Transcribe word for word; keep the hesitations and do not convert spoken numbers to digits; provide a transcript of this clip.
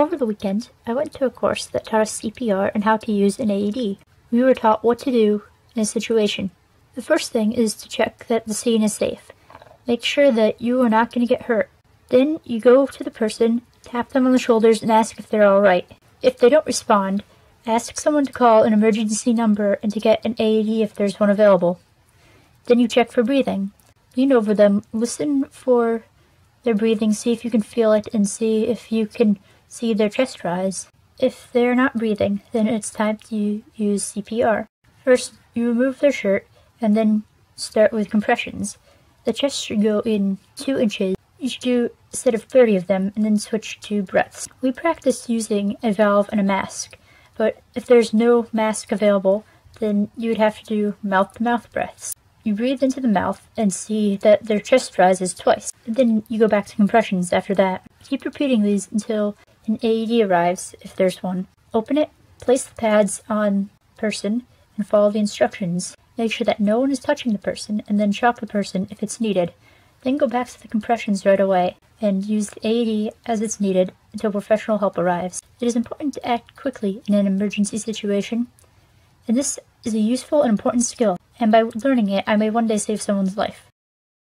Over the weekend, I went to a course that taught us C P R and how to use an A E D. We were taught what to do in a situation. The first thing is to check that the scene is safe. Make sure that you are not going to get hurt. Then you go to the person, tap them on the shoulders, and ask if they're alright. If they don't respond, ask someone to call an emergency number and to get an A E D if there's one available. Then you check for breathing. Lean over them, listen for their breathing, see if you can feel it, and see if you can see their chest rise. If they're not breathing, then it's time to use C P R. First, you remove their shirt, and then start with compressions. The chest should go in two inches. You should do a set of thirty of them, and then switch to breaths. We practice using a valve and a mask, but if there's no mask available, then you would have to do mouth-to-mouth breaths. You breathe into the mouth and see that their chest rises twice, and then you go back to compressions after that. Keep repeating these until an A E D arrives, if there's one. Open it, place the pads on the person, and follow the instructions. Make sure that no one is touching the person, and then shock the person if it's needed. Then go back to the compressions right away, and use the A E D as it's needed until professional help arrives. It is important to act quickly in an emergency situation, and this is a useful and important skill, and by learning it, I may one day save someone's life.